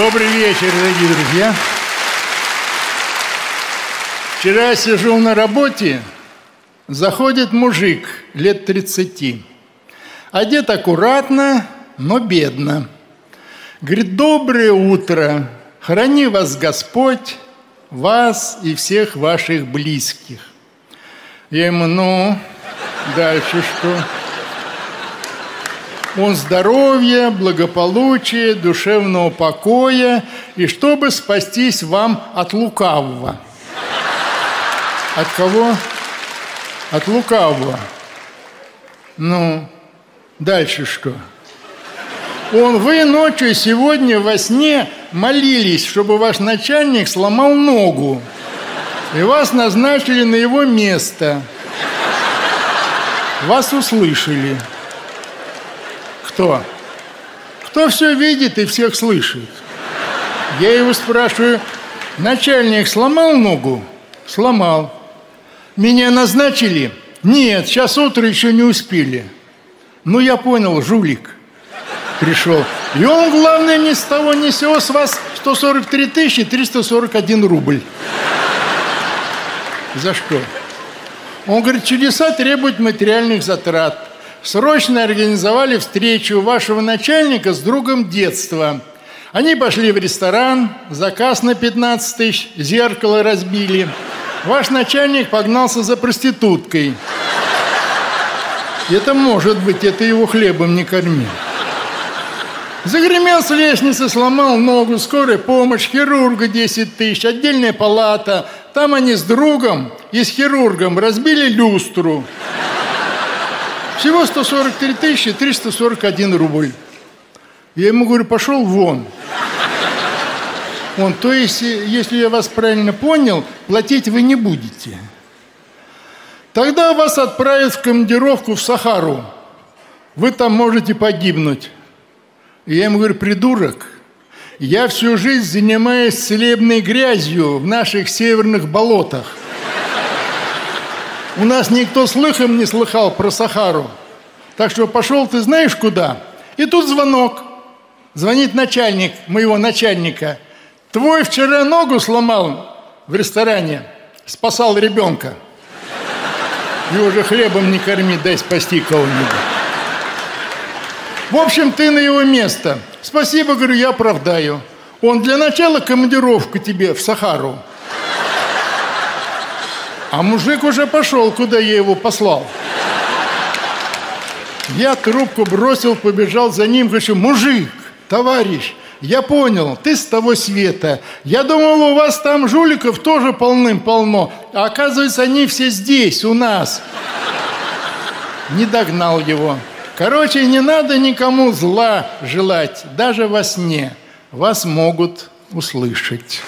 Добрый вечер, дорогие друзья. Вчера я сижу на работе, заходит мужик лет 30. Одет аккуратно, но бедно. Говорит: доброе утро, храни вас Господь, вас и всех ваших близких. Я ему: ну, дальше что? Он здоровья, благополучия, душевного покоя, и чтобы спастись вам от лукавого. От кого? От лукавого. Ну, дальше что? Он: вы ночью сегодня во сне молились, чтобы ваш начальник сломал ногу, и вас назначили на его место. Вас услышали. Кто? Кто все видит и всех слышит? Я его спрашиваю: начальник сломал ногу? Сломал. Меня назначили? Нет, сейчас утро, еще не успели. Ну, я понял, жулик пришел. И он, главное, ни с того ни с сего с вас 143 341 рубль. За что? Он говорит: чудеса требуют материальных затрат. Срочно организовали встречу вашего начальника с другом детства. Они пошли в ресторан, заказ на 15 тысяч, зеркало разбили. Ваш начальник погнался за проституткой. Это может быть, это его хлебом не корми. Загремел с лестницы, сломал ногу, скорая помощь, хирурга 10 тысяч, отдельная палата. Там они с другом и с хирургом разбили люстру. Всего 143 341 рубль. Я ему говорю: пошел вон. Он: то есть, если я вас правильно понял, платить вы не будете. Тогда вас отправят в командировку в Сахару. Вы там можете погибнуть. Я ему говорю: придурок, я всю жизнь занимаюсь целебной грязью в наших северных болотах. У нас никто слыхом не слыхал про Сахару. Так что пошел ты знаешь куда. И тут звонок. Звонит начальник моего начальника. Твой вчера ногу сломал в ресторане. Спасал ребенка. Его же хлебом не корми, дай спасти кого-нибудь. В общем, ты на его место. Спасибо, говорю, я оправдаю. Он: для начала командировку тебе в Сахару. А мужик уже пошел, куда я его послал. Я трубку бросил, побежал за ним, говорю: мужик, товарищ, я понял, ты с того света. Я думал, у вас там жуликов тоже полным-полно. А оказывается, они все здесь, у нас. Не догнал его. Короче, не надо никому зла желать, даже во сне. Вас могут услышать.